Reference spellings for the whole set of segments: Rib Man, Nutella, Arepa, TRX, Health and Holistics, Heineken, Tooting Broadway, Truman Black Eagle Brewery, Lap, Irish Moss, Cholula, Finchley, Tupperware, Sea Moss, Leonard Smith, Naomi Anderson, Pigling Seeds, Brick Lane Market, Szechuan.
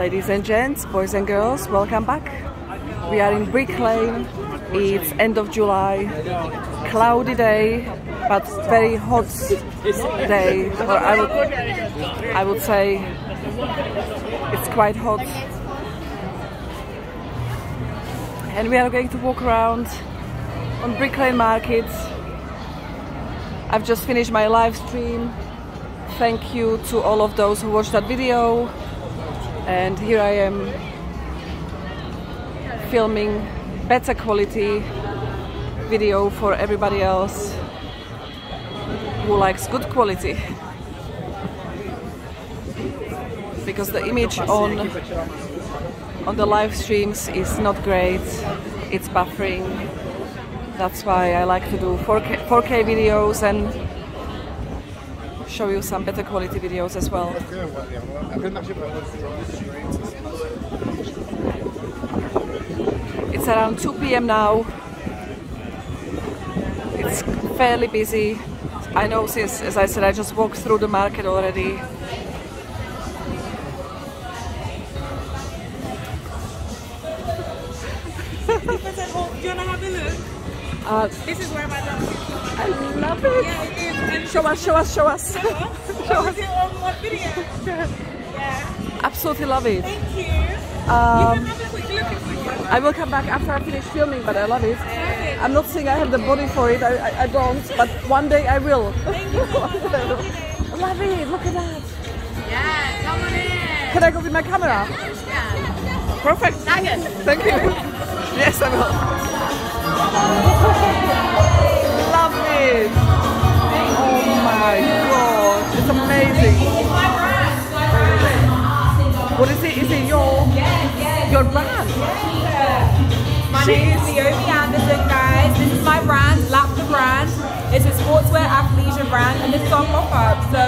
Ladies and gents, boys and girls, welcome back. We are in Brick Lane. It's end of July, cloudy day, but very hot day. Or I would say it's quite hot. And we are going to walk around on Brick Lane Market. I've just finished my live stream. Thank you to all of those who watched that video. And here I am filming better quality video for everybody else who likes good quality. Because the image on the live streams is not great, it's buffering. That's why I like to do 4K videos and show you some better quality videos as well. It's around 2 p.m. now. It's fairly busy. I know, since, as I said, I just walked through the market already. This is where my dog is. I love it! Yeah, it is. And show us! Show us it on one video. Yeah. Absolutely love it. Thank you. You can have a quick look at it. I will come back after I finish filming, but I love it. Yeah. I'm not saying I have the body for it, I don't, but one day I will. Thank you so much. I love it, look at that. Yeah, come on in. Can I go with my camera? Yeah. Perfect. Nugget. Thank you. Yes, I will. Love it! Oh my god, it's amazing. What is it? Is it your brand? My name is Naomi Anderson, guys. This is my brand, Lap the brand. It's a sportswear athleisure brand, and this is our pop-up. So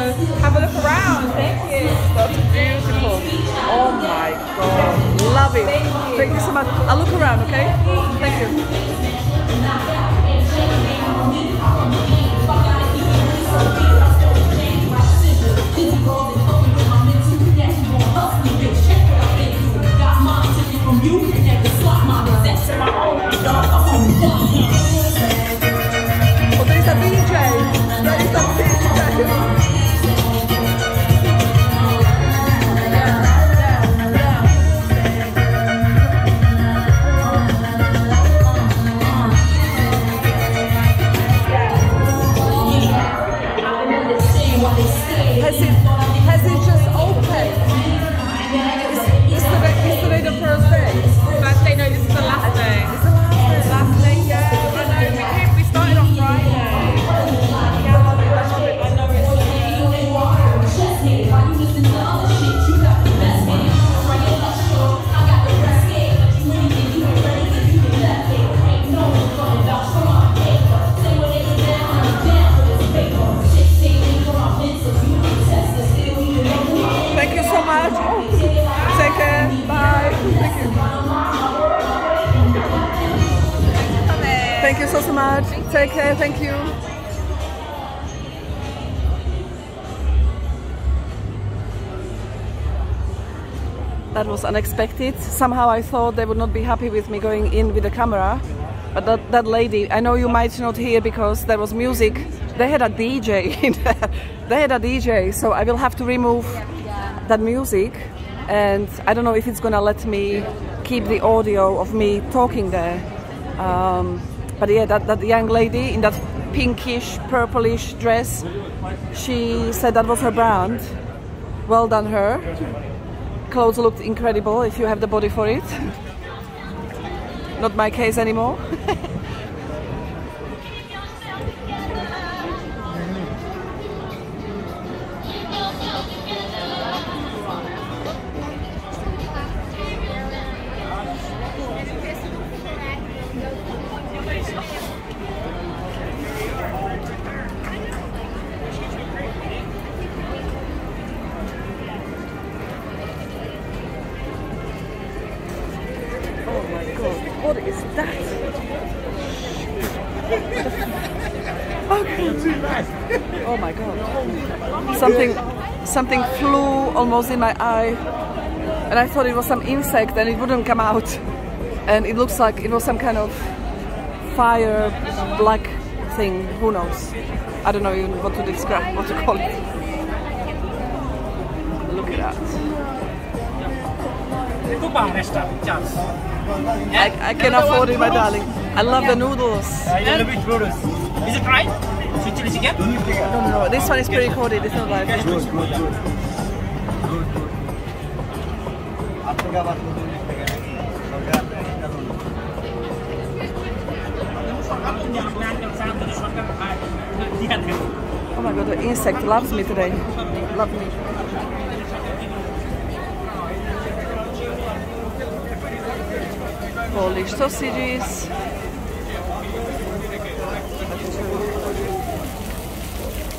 have a look around. Thank you. That's beautiful. Oh my god, love it. Thank you so much. I'll look around, okay? Thank you. Oh, there's a DJ! There is a DJ! Has it just opened? Is today the first day? First day, no, this is the last day. It's the last day? Last day, yeah. I know, we started on Friday. I know it's much. Take care, thank you. That was unexpected. Somehow I thought they would not be happy with me going in with the camera. But that lady, I know you might not hear because there was music. They had a DJ in there. They had a DJ, so I will have to remove that music. And I don't know if it's gonna let me keep the audio of me talking there. But yeah, that young lady in that pinkish, purplish dress, she said that was her brand. Well done her. Clothes looked incredible if you have the body for it. Not my case anymore. What is that? Okay. Oh my god. Something flew almost in my eye. and I thought it was some insect and it wouldn't come out, and it looks like it was some kind of fire black thing, who knows. I don't know even what to describe, what to call it. Look at that. I can afford it, my darling. I love the noodles. I love noodles. Is it right? Sweet chili chicken? No, this one is pre-recorded, it's not live. Oh my god, the insect loves me today. Love me. Polish sausages.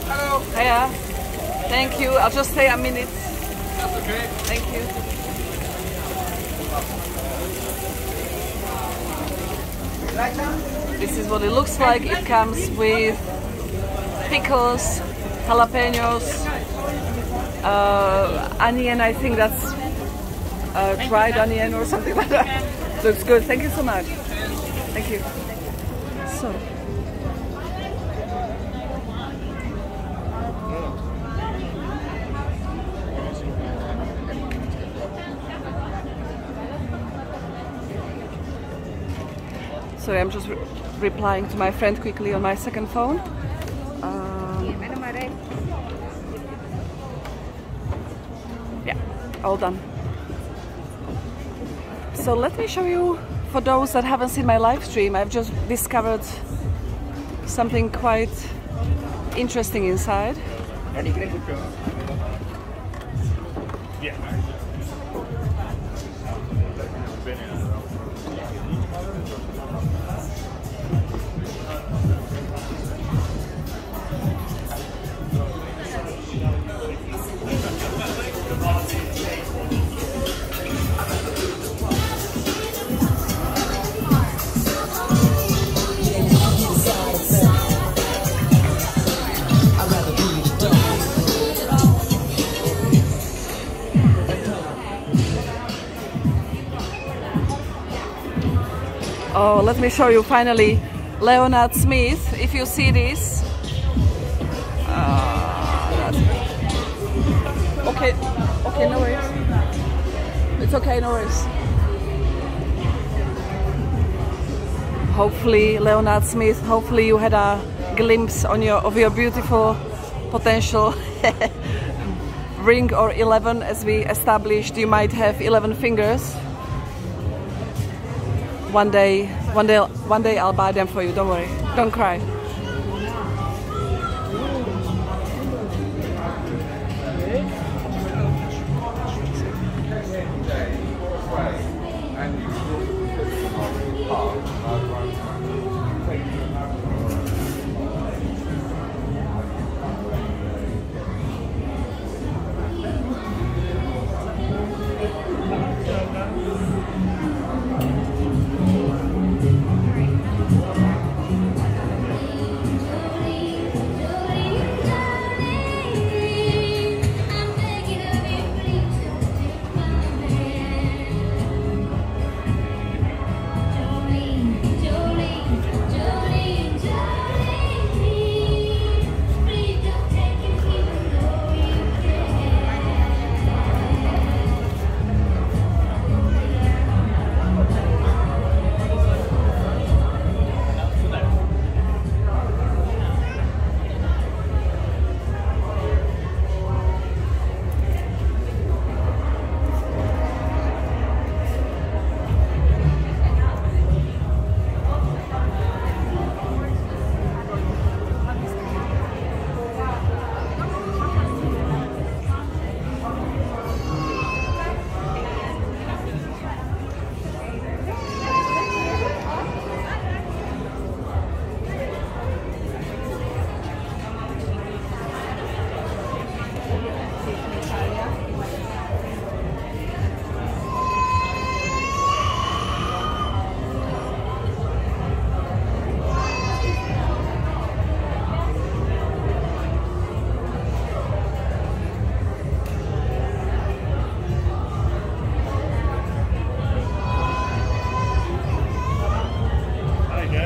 Hello. Hiya. Thank you. I'll just stay a minute. That's okay. Thank you. This is what it looks like. It comes with pickles, jalapenos, onion. I think that's dried onion or something like that. Looks good. Thank you so much. Thank you. So. Sorry, I'm just replying to my friend quickly on my second phone. Yeah, all done. So let me show you, for those that haven't seen my live stream, I've just discovered something quite interesting inside. Yeah. Oh, let me show you finally Leonard Smith, if you see this. Okay, no worries. It's okay, no worries. Hopefully, Leonard Smith, hopefully you had a glimpse on of your beautiful potential ring or 11, as we established. You might have 11 fingers. One day I'll buy them for you, don't worry. Don't cry.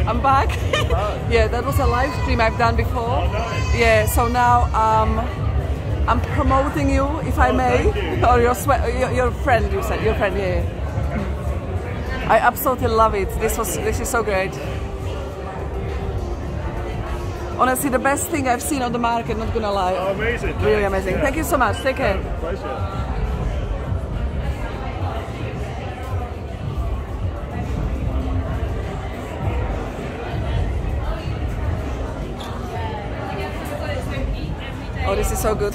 I'm back. Yeah, that was a live stream I've done before. Oh, nice. Yeah, so now I'm promoting you, if I may, or your friend. You said your friend. Yeah. Okay. I absolutely love it. This is so great. Honestly, the best thing I've seen on the market, not gonna lie. Oh, amazing. Really nice. Amazing. Yeah. Thank you so much. Take care. Yeah, pleasure. Oh, this is so good.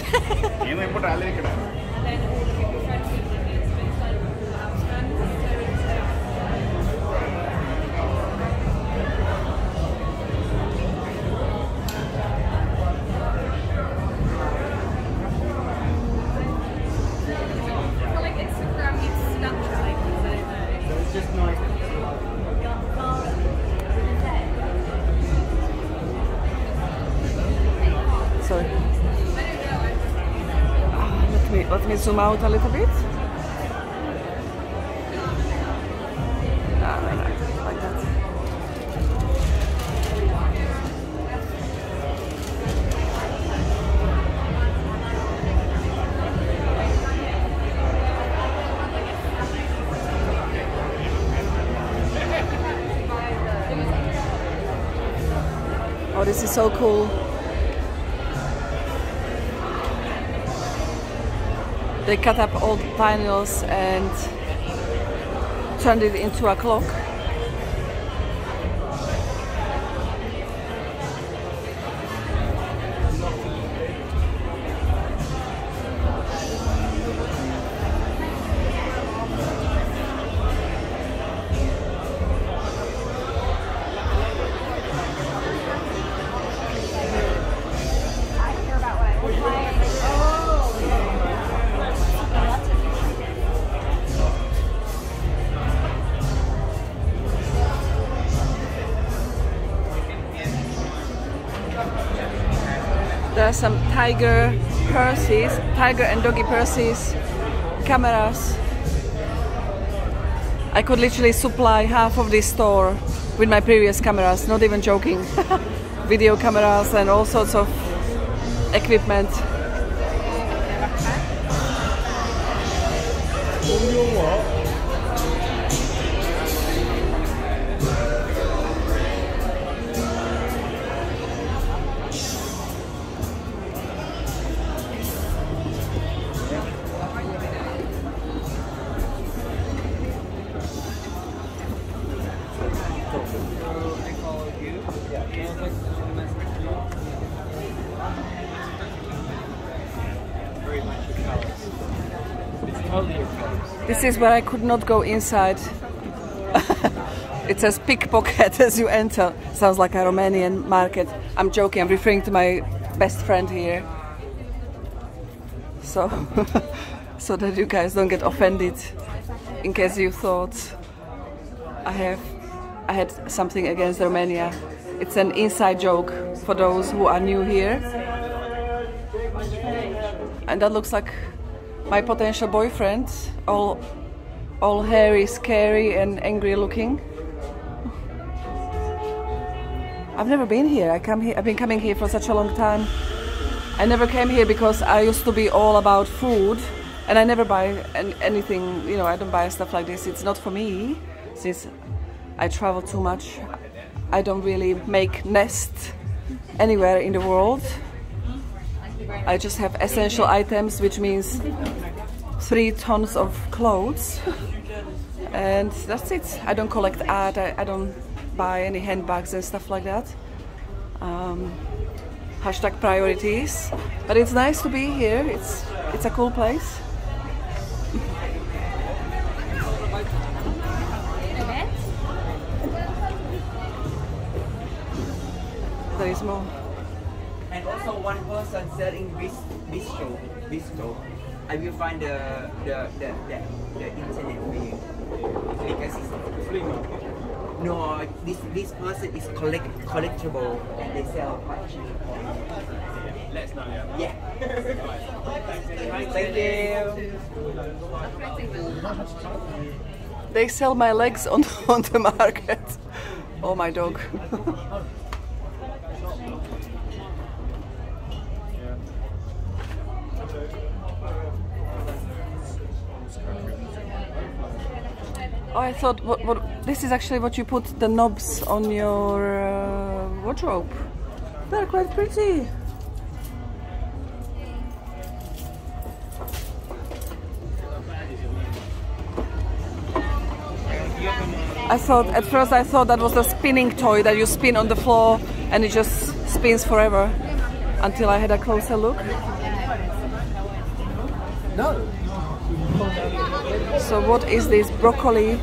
Zoom out a little bit. Like that. Oh, this is so cool. They cut up old panels and turned it into a clock. Some tiger purses, tiger and doggy purses, cameras. I could literally supply half of this store with my previous cameras, not even joking. Video cameras and all sorts of equipment. This is where I could not go inside. It says pickpocket as you enter. Sounds like a Romanian market. I'm joking, I'm referring to my best friend here. So, so that you guys don't get offended, in case you thought I had something against Romania. It's an inside joke for those who are new here. And that looks like my potential boyfriend, all hairy, scary and angry looking. I've never been here. I've been coming here for such a long time. I never came here because I used to be all about food and I never buy anything, you know, I don't buy stuff like this. It's not for me. Since I travel too much, I don't really make nests anywhere in the world. I just have essential items, which means 3 tons of clothes, and that's it. I don't collect art, I don't buy any handbags and stuff like that. Hashtag priorities. But it's nice to be here, it's a cool place. There is more. And also one person selling bistro. I will find the internet for you. Because it's flea market. No, this person is collectible and they sell quite cheap. Let's know. Yeah. Thank you. They sell my legs on the market. Oh, my dog. Oh, I thought what this is actually what you put the knobs on your wardrobe. They're quite pretty. I thought at first that was a spinning toy that you spin on the floor and it just spins forever, until I had a closer look. No. So what is this broccoli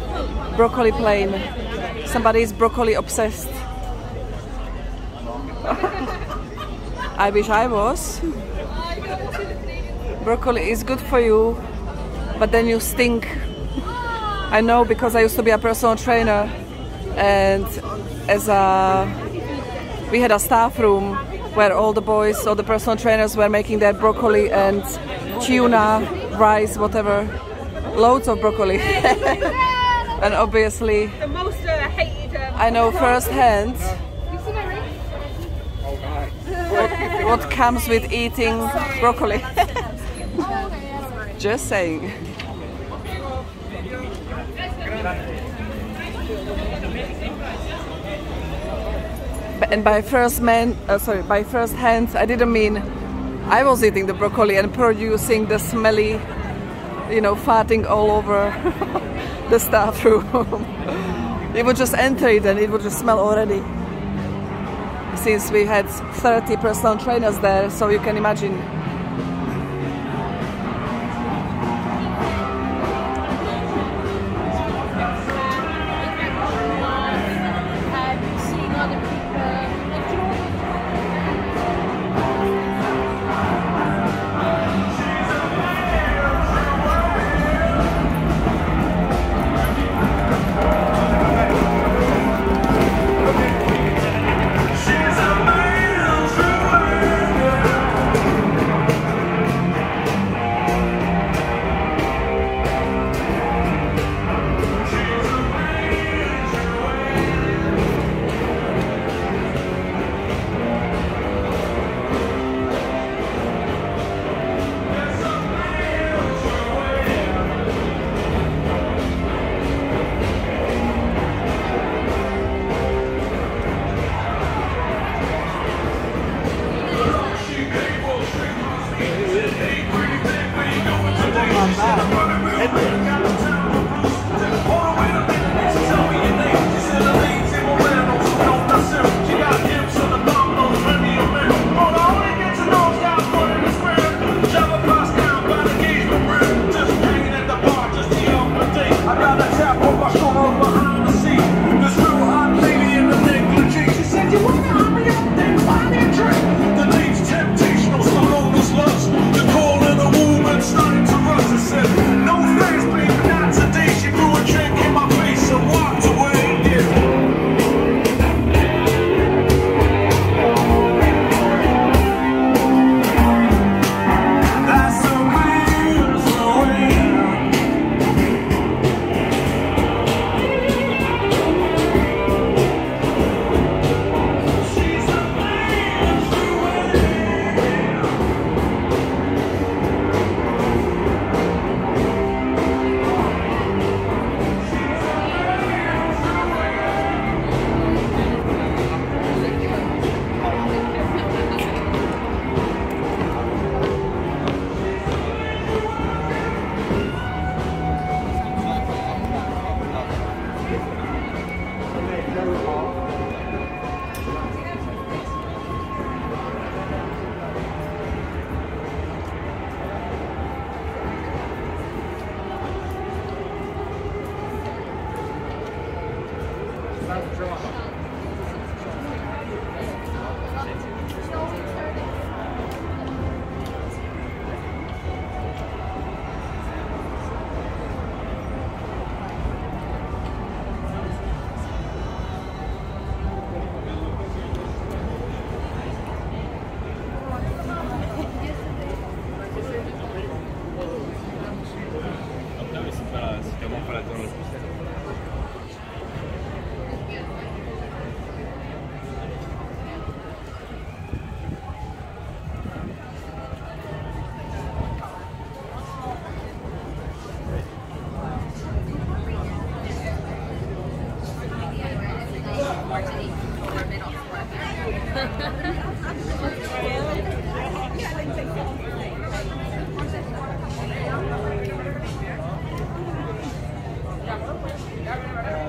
plane? Somebody is broccoli obsessed. I wish I was. Broccoli is good for you, but then you stink. I know, because I used to be a personal trainer, and we had a staff room where all the boys, all the personal trainers were making their broccoli and tuna, rice, whatever. Loads of broccoli. And obviously I know firsthand what comes with eating broccoli. Just saying. And by first hand, I didn't mean I was eating the broccoli and producing the smelly, you know, farting all over the staff room. It would just enter it and it would just smell already. Since we had 30 personal trainers there, so you can imagine.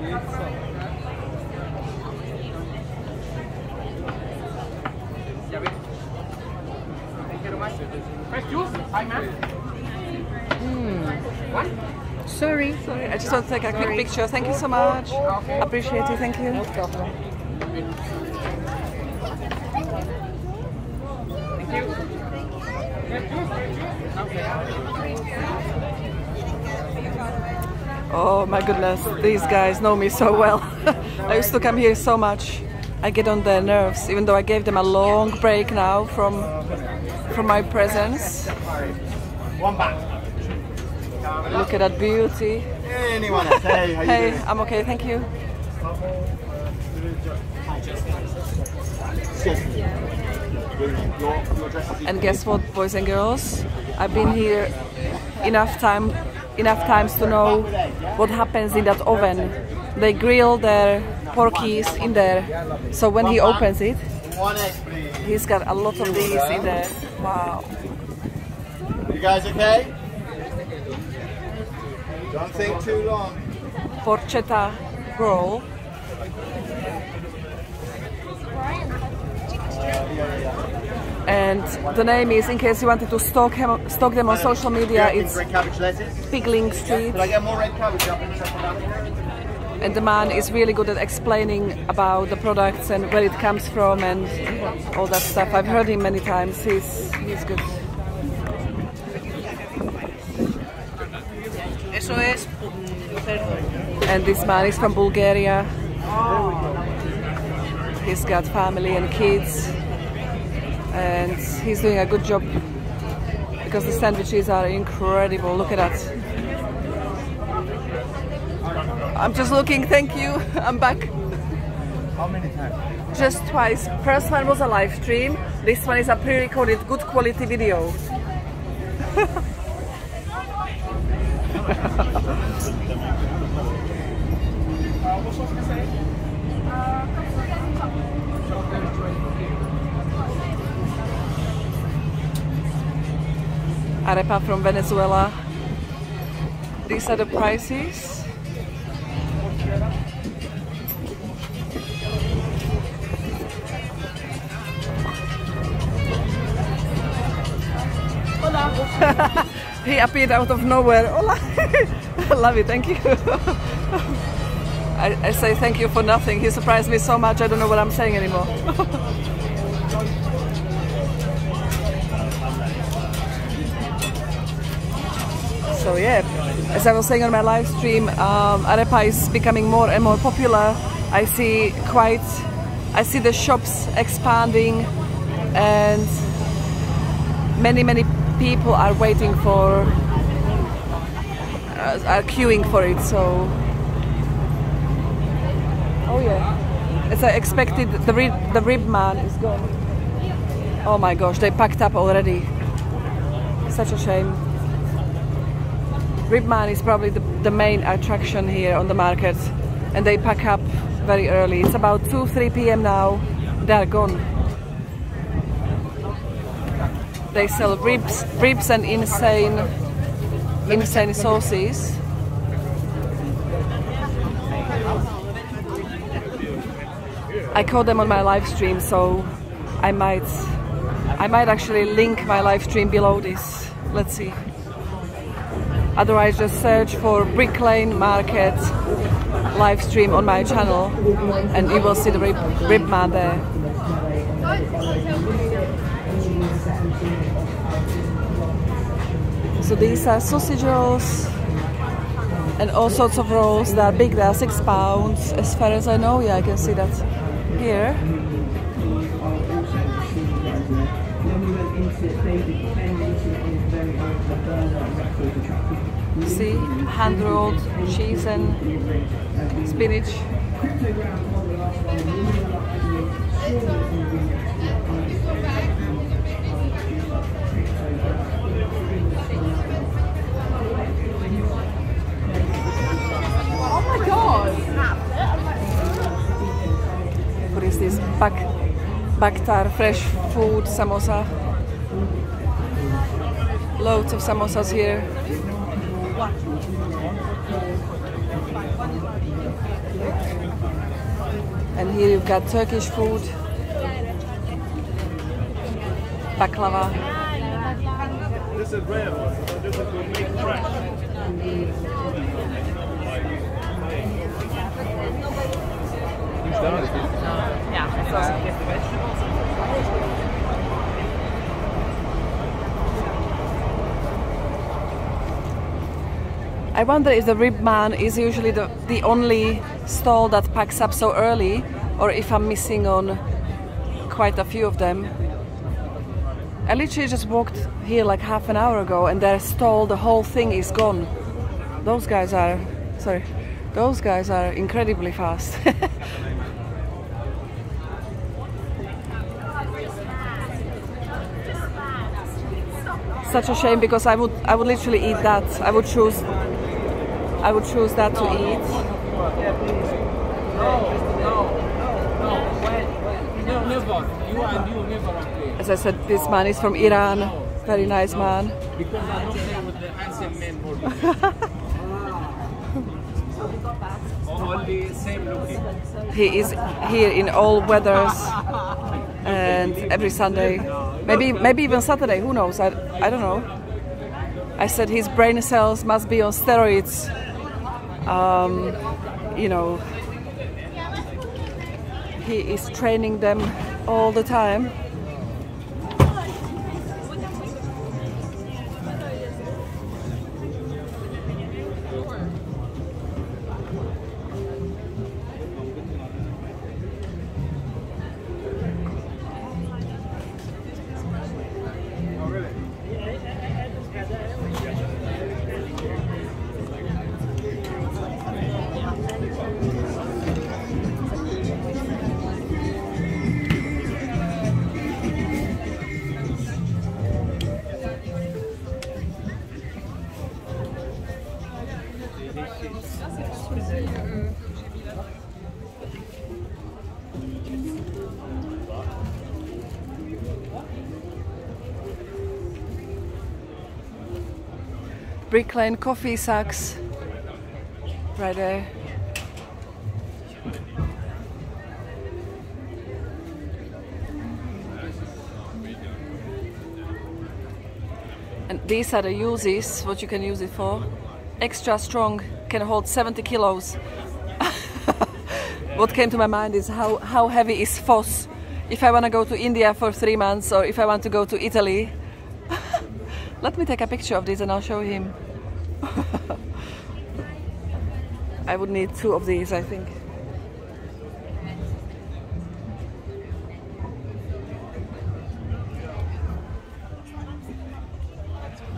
Mm. Sorry, I just want to take a quick picture. Thank you so much. Okay. Appreciate it. Thank you. No problem. Thank you. Oh my goodness, these guys know me so well. I used to come here so much. I get on their nerves, even though I gave them a long break now from my presence. One back. Look at that beauty. Anyone else? Hey, how you doing? Hey, I'm okay, thank you. And guess what, boys and girls? I've been here enough times to know what happens in that oven. They grill their porkies in there. So when he opens it, he's got a lot of these in there. Wow. You guys okay? Don't think too long. Porchetta roll. And the name is, in case you wanted to stalk them on social media, it's Pigling Seeds. And the man is really good at explaining about the products and where it comes from and all that stuff. I've heard him many times. He's good. And this man is from Bulgaria. He's got family and kids. And he's doing a good job because the sandwiches are incredible. Look at that. I'm just looking, thank you, I'm back. How many times? Just twice. First one was a live stream, this one is a pre-recorded good quality video. Arepa from Venezuela. These are the prices. He appeared out of nowhere. Hola. I love it, thank you. I say thank you for nothing. He surprised me so much, I don't know what I'm saying anymore. So yeah, as I was saying on my live stream, Arepa is becoming more and more popular. I see the shops expanding and many people are waiting for, are queuing for it, so... Oh yeah, as I expected, the Rib Man is gone. Oh my gosh, they packed up already. Such a shame. Rib Man is probably the main attraction here on the market, and they pack up very early. It's about 2–3 p.m. now, they are gone. They sell ribs and insane sauces. I caught them on my live stream, so I might actually link my live stream below this. Let's see. Otherwise, just search for Brick Lane Market live stream on my channel, and you will see the rib man there. So these are sausage rolls and all sorts of rolls that are big, they are 6 pounds as far as I know. Yeah, I can see that here. See, hand-rolled cheese and spinach. Oh my god! What is this? Baktar, fresh food, samosa. Loads of samosas here. And here you've got Turkish food, baklava. This is rare, this is to make fresh. Yeah, it's awesome to get the vegetables. I wonder if the Rib Man is usually the only stall that packs up so early, or if I'm missing on quite a few of them. I literally just walked here like half an hour ago and their stall, the whole thing is gone. Those guys are, sorry, those guys are incredibly fast. Such a shame, because I would literally eat that. I would choose that to eat. As I said, this man is from Iran. Very nice man. He is here in all weathers and every Sunday. Maybe even Saturday, who knows? I don't know. I said his brain cells must be on steroids. You know, he is training them all the time. Brick Lane coffee sacks, right there. And these are the uses, what you can use it for. Extra strong, can hold 70 kilos. What came to my mind is how heavy is FOSS? If I want to go to India for 3 months, or if I want to go to Italy. Let me take a picture of this and I'll show him. I would need 2 of these, I think.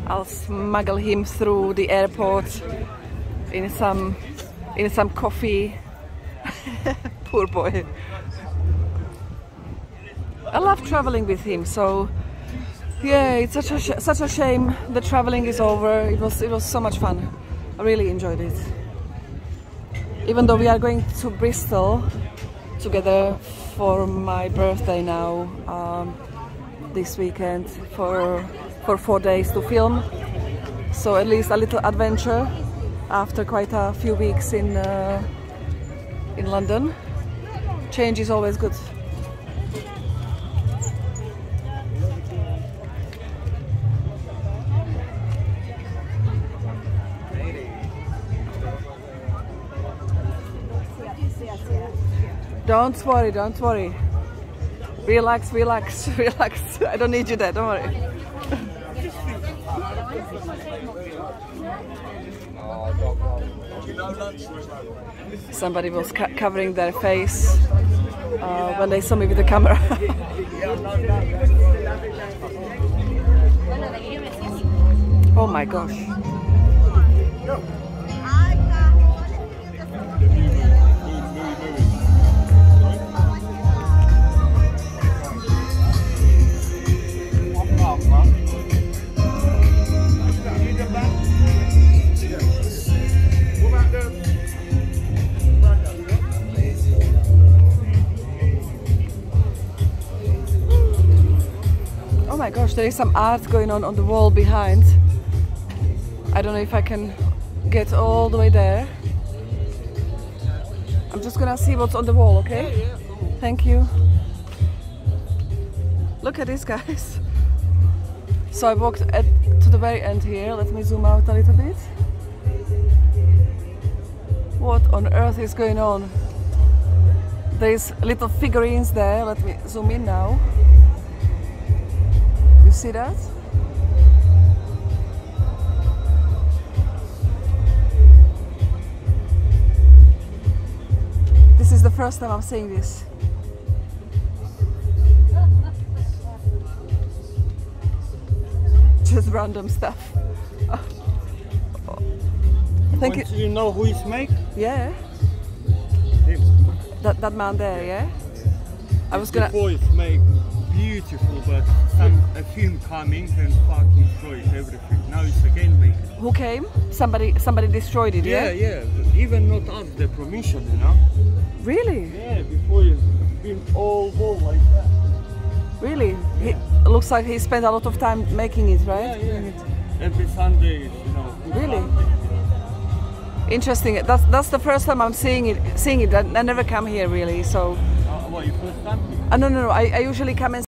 I'll smuggle him through the airport in some coffee. Poor boy. I love traveling with him, so yeah, it's such a shame the traveling is over. It was so much fun. I really enjoyed it. Even though we are going to Bristol together for my birthday now, this weekend for 4 days to film. So at least a little adventure after quite a few weeks in London. Change is always good. Don't worry, don't worry. Relax, relax, relax. I don't need you there, don't worry. Somebody was covering their face when they saw me with the camera. Oh my gosh. Oh my gosh, there is some art going on the wall behind. I don't know if I can get all the way there. I'm just gonna see what's on the wall, okay? Yeah, cool. Thank you. Look at this, guys. So I walked to the very end here. Let me zoom out a little bit. What on earth is going on? There's little figurines there. Let me zoom in now. You see that? This is the first time I'm seeing this. Just random stuff. Thank you. You know who is make? Yeah. Him. That man there, yeah. I was gonna. The boys make beautiful, but a film coming and fucking destroys everything. Now it's again making. Who came? Somebody destroyed it. Yeah, yeah. Even not ask the permission, you know. Really? Yeah. Before it's been all wall like that. Really? Yeah. It looks like he spent a lot of time making it, right? Yeah, yeah. Every Sunday, you know. Really? Interesting. That's the first time I'm seeing it. I never come here really, so. What, your first time? No. I usually come and.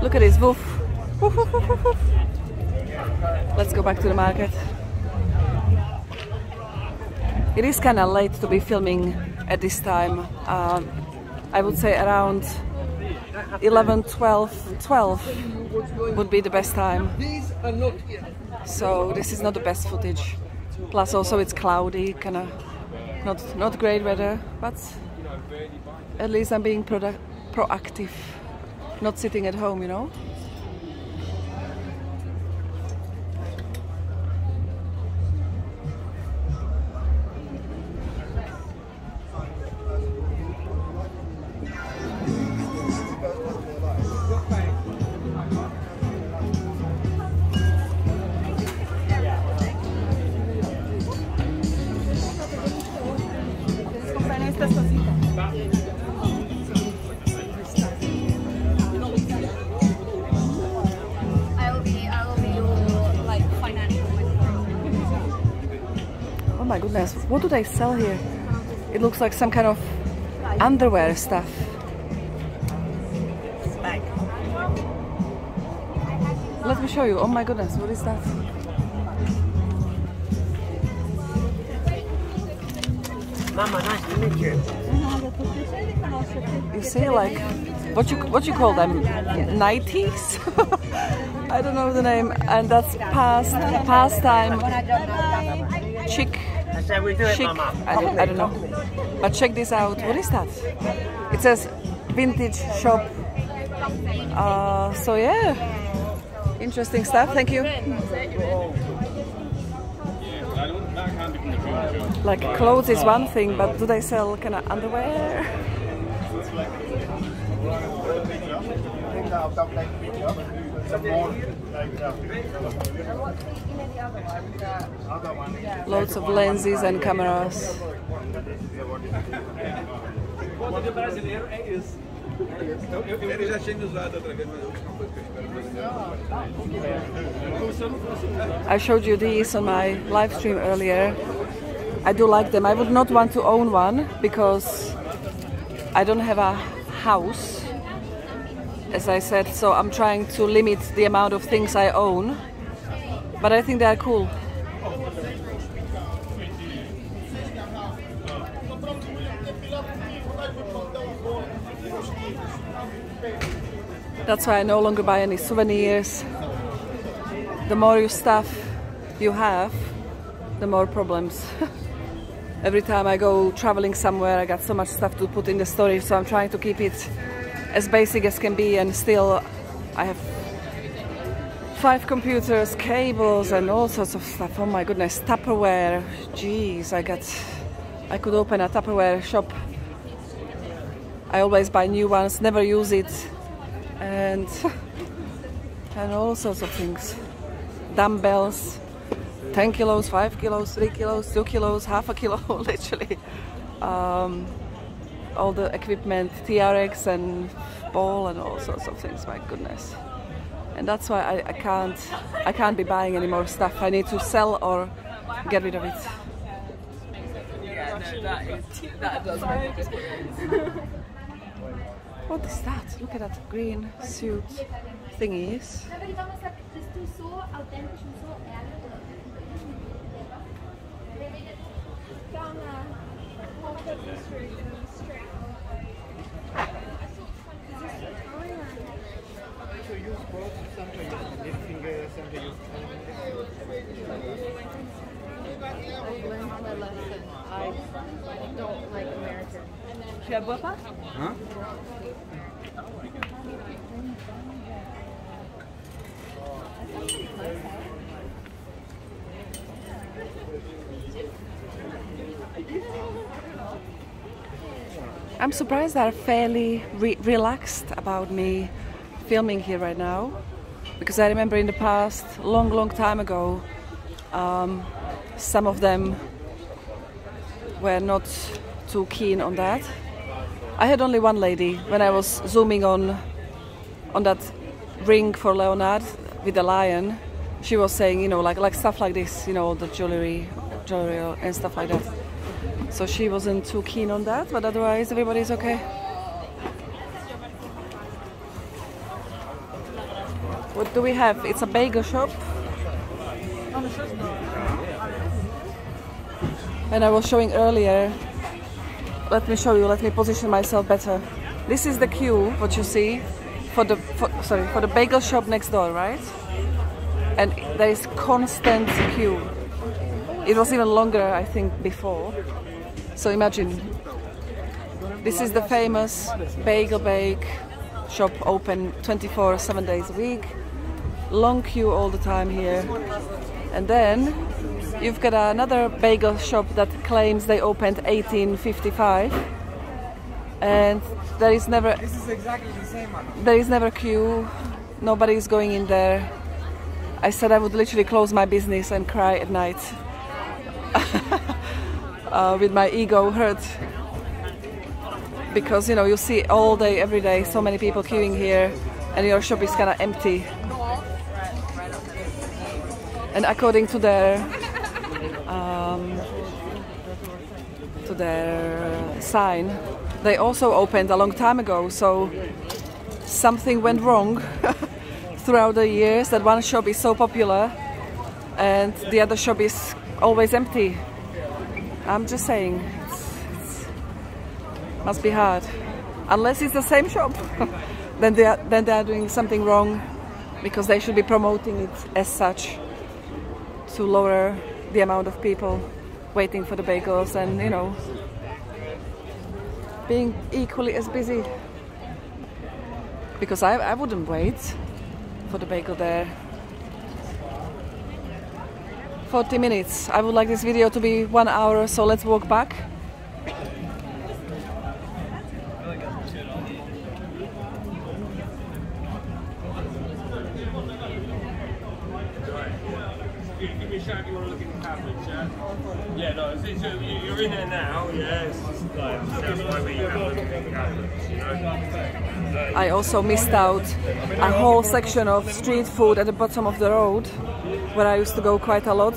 Look at this, woof. Woof, woof, woof, woof, woof. Let's go back to the market. It is kind of late to be filming at this time. I would say around 11, 12, 12 would be the best time. So this is not the best footage. Plus also it's cloudy, kind of not great weather, but at least I'm being proactive. Not sitting at home, you know. What do they sell here? It looks like some kind of underwear stuff. Let me show you. Oh my goodness, what is that? Mama, nice to meet you. You see, like, what you call them? Nighties? I don't know the name. And that's pastime. Chick. We do it, chic, Mama. I don't know, but check this out. What is that? It says vintage shop. So yeah, interesting stuff. Thank you. Like clothes is one thing, but do they sell kind of underwear? Lots of lenses and cameras. Pode brasileiro é isso. É isso. Ele já tinha me usado outra vez, mas a última coisa que eu espero brasileiro. I showed you these on my live stream earlier. I do like them. I would not want to own one because I don't have a house, as I said, so I'm trying to limit the amount of things I own, but I think they are cool. That's why I no longer buy any souvenirs. The more stuff you have, the more problems. Every time I go traveling somewhere, I got so much stuff to put in the storage, so I'm trying to keep it as basic as can be, and still I have 5 computers, cables and all sorts of stuff. Oh my goodness, Tupperware. Jeez, I could open a Tupperware shop. I always buy new ones, never use it, and all sorts of things. Dumbbells. 10 kilos, 5 kilos, 3 kilos, 2 kilos, half a kilo, literally. All the equipment, TRX and ball and all sorts of things, my goodness. And that's why I can't be buying any more stuff. I need to sell or get rid of it. Yeah, no, that does make a difference. What is that? Look at that green suit thingies. I don't like American. Do you have Wapa? Huh? I'm surprised they're fairly relaxed about me filming here right now, because I remember in the past, long time ago, some of them were not too keen on that. I had only one lady when I was zooming on that ring for Leonard with the lion. She was saying, you know, like stuff like this, you know, the jewelry and stuff like that. So she wasn't too keen on that, but otherwise everybody's okay. What do we have? It's a bagel shop. And I was showing earlier, let me show you, let me position myself better. This is the queue, what you see, for the bagel shop next door, right? And there is constant queue. It was even longer, I think, before. So imagine, this is the famous bagel bake shop, open 24, 7 days a week. Long queue all the time here. And then you've got another bagel shop that claims they opened 1855, and there is never queue. Nobody is going in there. I said I would literally close my business and cry at night with my ego hurt, because, you know, you see all day every day so many people queuing here and your shop is kind of empty. And according to their sign, they also opened a long time ago, so something went wrong throughout the years that one shop is so popular and the other shop is always empty. I'm just saying, it must be hard. Unless it's the same shop, then they are doing something wrong, because they should be promoting it as such, to lower the amount of people waiting for the bagels and, you know, being equally as busy. Because I wouldn't wait for the bagel there. 40 minutes. I would like this video to be 1 hour, so let's walk back. no, you're in there now, yes. I also missed out a whole section of street food at the bottom of the road, where I used to go quite a lot.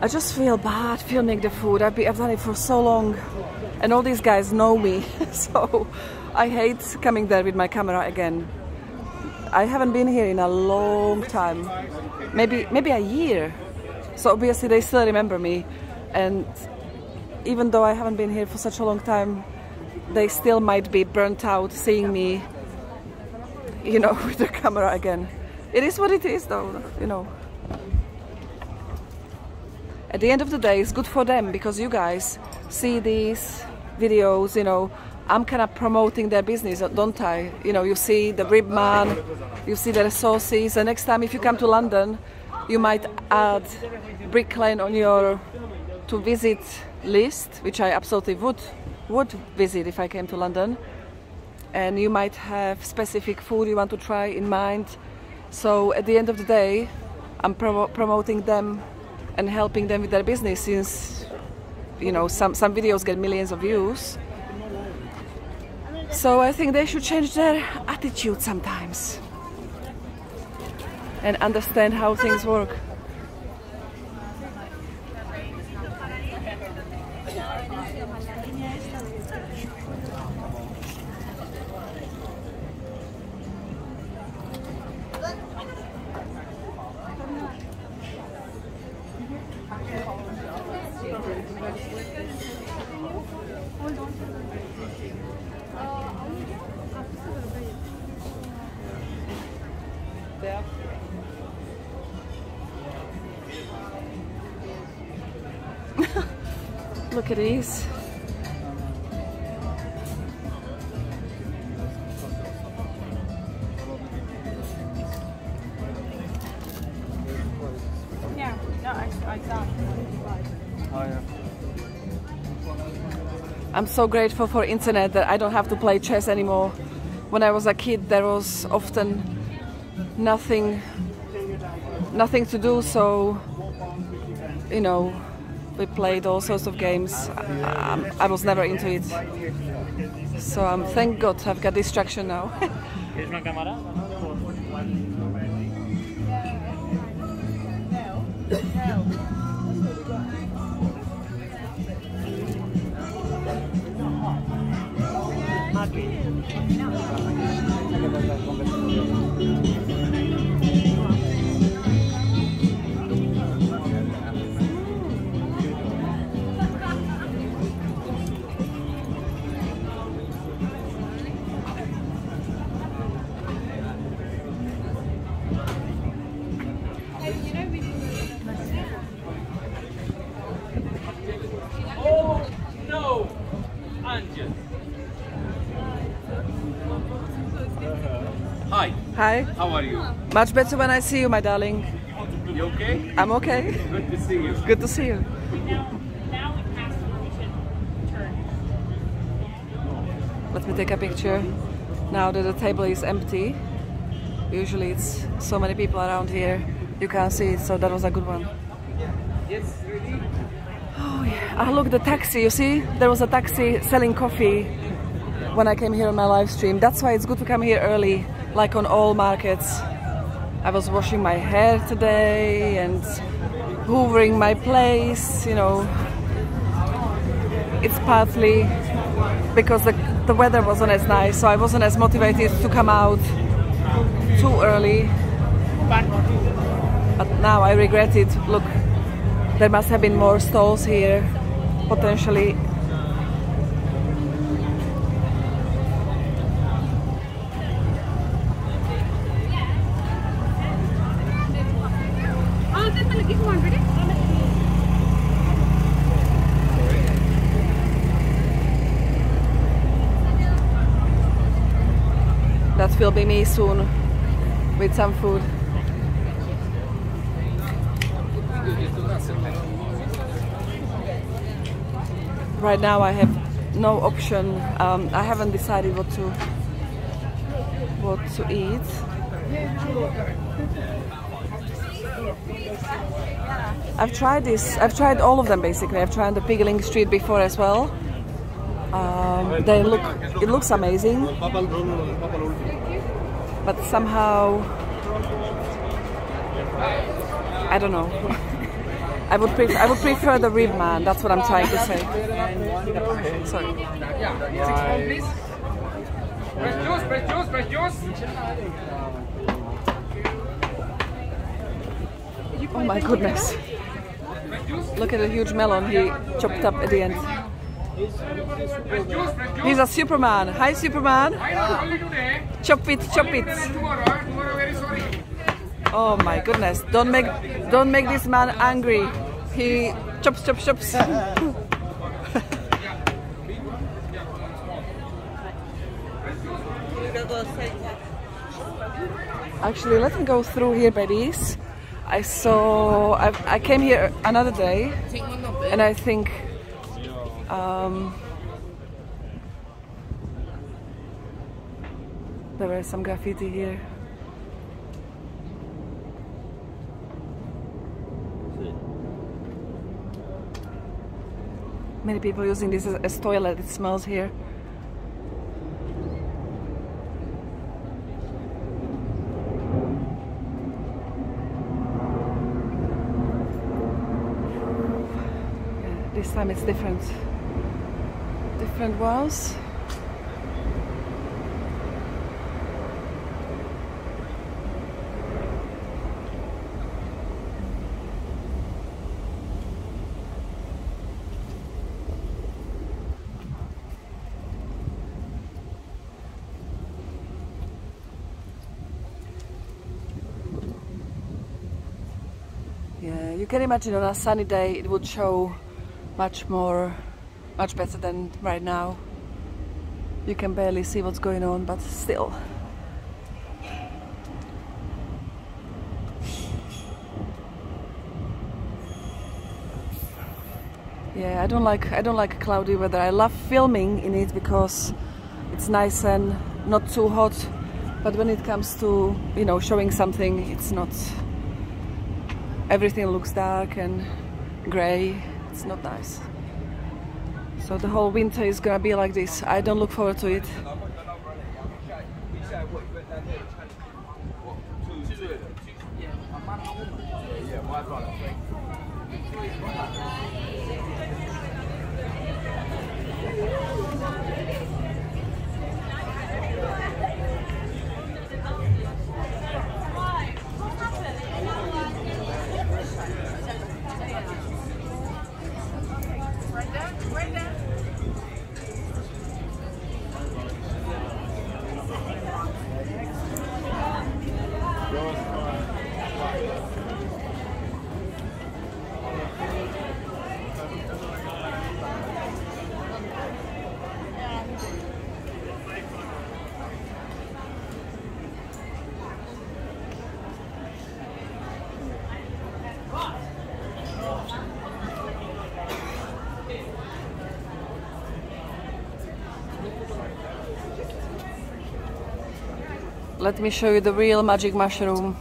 I just feel bad filming the food. I've done it for so long, and all these guys know me, so I hate coming there with my camera again. I haven't been here in a long time, maybe a year. So obviously they still remember me, and even though I haven't been here for such a long time, they still might be burnt out seeing me, you know, with the camera again. It is what it is though, you know. At the end of the day, it's good for them because you guys see these videos, you know, I'm kind of promoting their business, don't I? You know, you see the Rib Man, you see the resources, and next time if you come to London, you might add Brick Lane on your to-visit list, which I absolutely would visit if I came to London. And you might have specific food you want to try in mind. So at the end of the day, I'm promoting them and helping them with their business, since, you know, some videos get millions of views. So I think they should change their attitude sometimes and understand how things work. Look at these. Yeah, no, exactly. I'm so grateful for internet that I don't have to play chess anymore. When I was a kid, there was often nothing to do, so, you know, we played all sorts of games. I was never into it. So thank God I've got distraction now. Hi. How are you? Much better when I see you, my darling. You okay? I'm okay. Good to see you. Good to see you. Let me take a picture now that the table is empty. Usually it's so many people around here, you can't see it, so that was a good one. Yes, really? Oh yeah. Oh look, the taxi, you see? There was a taxi selling coffee when I came here on my live stream. That's why it's good to come here early. Like on all markets. I was washing my hair today and hoovering my place, you know. It's partly because the weather wasn't as nice, so I wasn't as motivated to come out too early. But now I regret it. Look, there must have been more stalls here, potentially. That will be me soon with some food. Right now I have no option. I haven't decided what to eat. I've tried this. I've tried all of them basically. I've tried the Pigling Street before as well. It looks amazing, but somehow I don't know. I would prefer the Rib Man. That's what I'm trying to say. Sorry. Oh my goodness! Look at the huge melon he chopped up at the end. He's a Superman. Hi, Superman. Chop it, chop it. Oh my goodness! Don't make this man angry. He chops, chops, chops. Actually, let me go through here, babies. I came here another day, and I think. There were some graffiti here. Many people using this as toilet. It smells here. Yeah, this time it's different. Different walls. Yeah, you can imagine on a sunny day it would show much better than right now. You can barely see what's going on, but still. Yeah, I don't like cloudy weather. I love filming in it because it's nice and not too hot. But when it comes to, you know, showing something, it's not. Everything looks dark and grey. It's not nice. So the whole winter is gonna be like this. I don't look forward to it. Let me show you the real magic mushroom.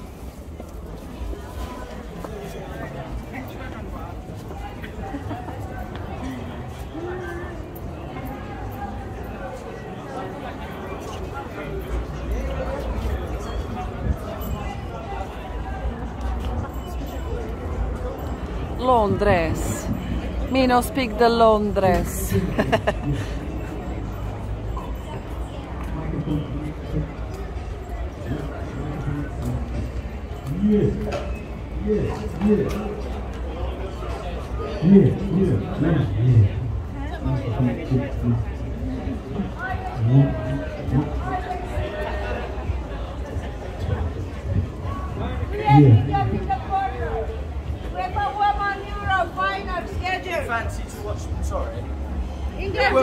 Londres. Me no speak the Londres.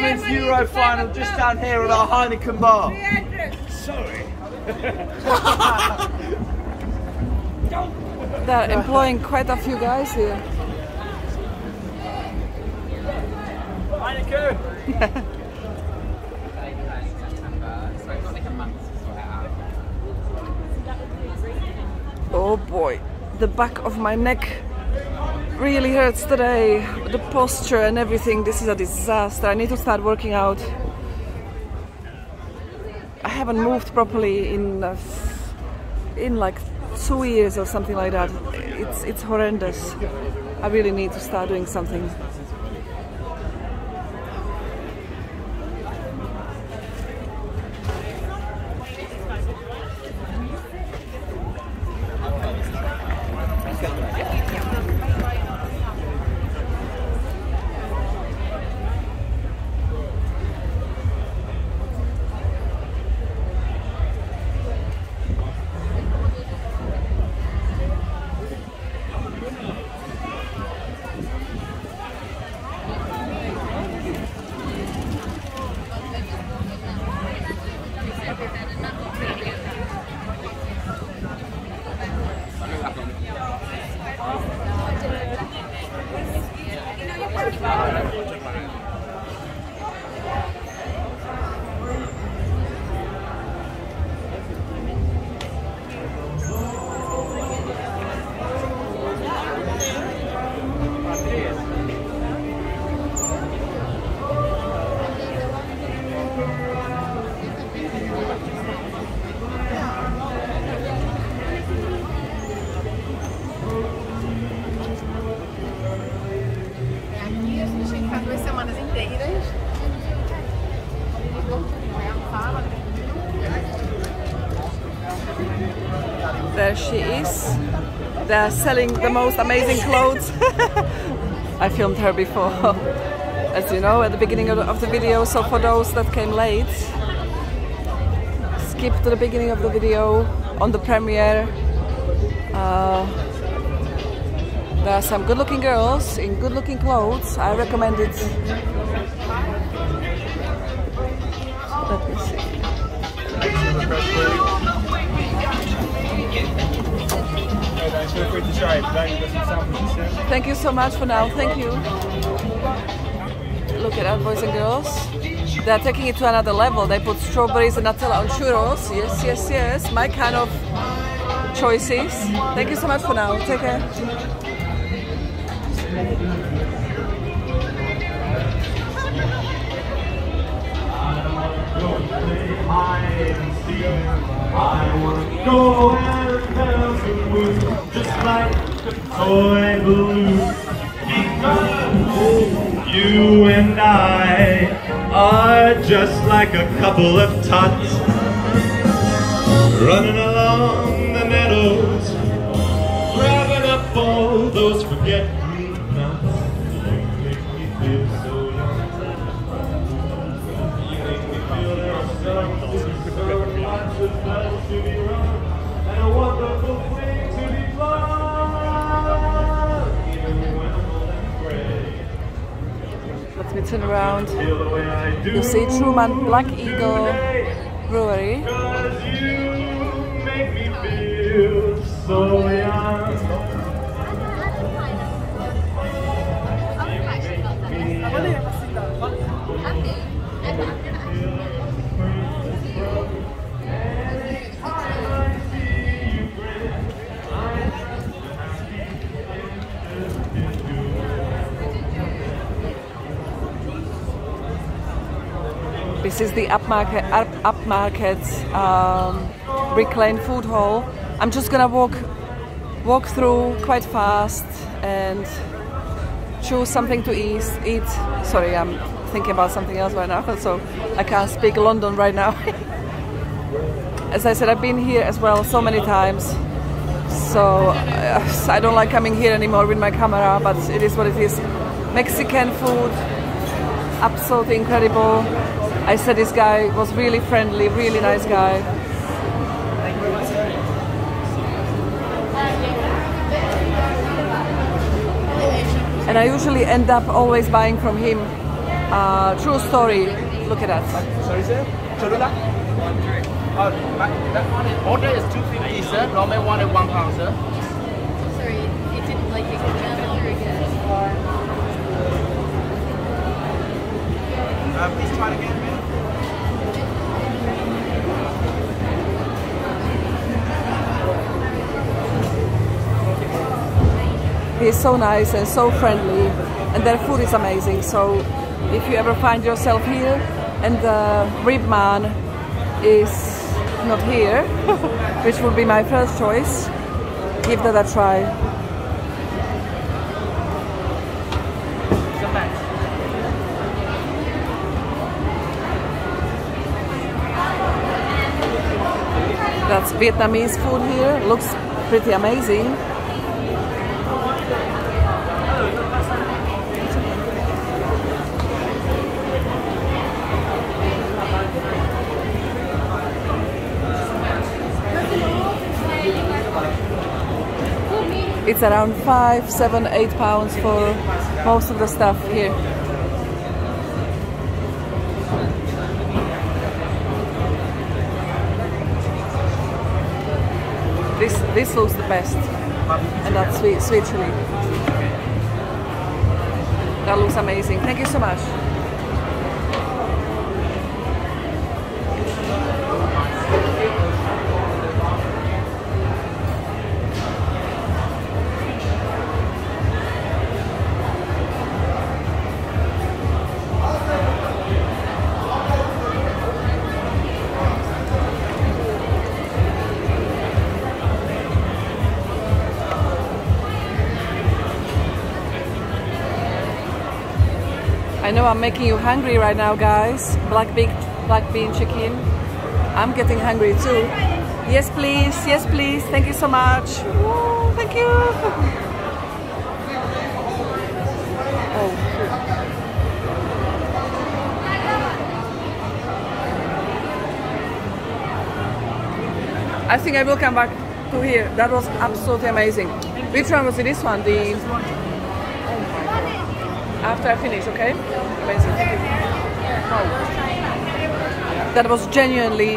Women's Euro final just down here at our Heineken bar. Sorry. They're employing quite a few guys here. Heineken! Oh boy. The back of my neck really hurts today. The posture and everything, this is a disaster. I need to start working out. I haven't moved properly in like 2 years or something like that. It's horrendous. I really need to start doing something. There she is. They are selling the most amazing clothes. I filmed her before, as you know, at the beginning of the video. So for those that came late, skip to the beginning of the video on the premiere. There are some good-looking girls in good-looking clothes. I recommend it. Let me see. Thank you so much for now. Thank you. Look at that, boys and girls. They are taking it to another level. They put strawberries and Nutella on churros. Yes, yes, yes. My kind of choices. Thank you so much for now. Take care. I wanna go and just like the toy balloon, because you and I are just like a couple of tots running along the meadows, grabbing up all those forget-me-nots. You make me feel so young. You make me feel there are so much advice to be wrong, and a wonderful thing to be blind, even when I'm old and gray. Let me turn around. You see Truman Black Eagle Brewery. So young. This is the upmarket Brick Lane food hall. I'm just gonna walk through quite fast and choose something to eat. Sorry, I'm thinking about something else right now, so I can't speak London right now. As I said, I've been here as well so many times, so I don't like coming here anymore with my camera, but it is what it is. Mexican food, absolutely incredible. I said this guy was really friendly, really nice guy. And I usually end up always buying from him. True story. Look at that. Sorry, sir. Cholula? One drink. Order is 250, sir. Normal one is £1, sir. Sorry, it didn't like it. Please try it again, man. is so nice and so friendly, and their food is amazing. So if you ever find yourself here and the Rib Man is not here, which would be my first choice, give that a try. That's Vietnamese food here, looks pretty amazing. It's around 5, 7, 8 pounds for most of the stuff here. This looks the best, and that's sweet chili. That looks amazing. Thank you so much. I know I'm making you hungry right now, guys. Black bean chicken. I'm getting hungry too. Yes, please. Yes, please. Thank you so much. Ooh, thank you. Oh. I think I will come back to here. That was absolutely amazing. Which one was it? This one? After I finish, okay? Amazing. Oh. That was genuinely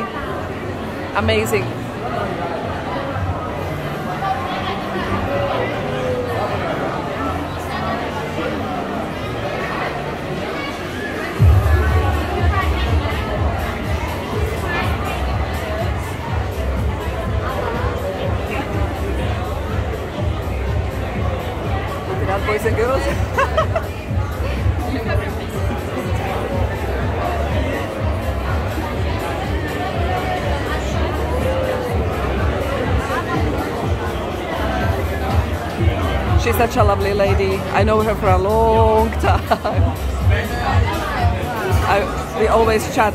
amazing. Look at that, boys and girls. She's such a lovely lady. I know her for a long time. We always chat.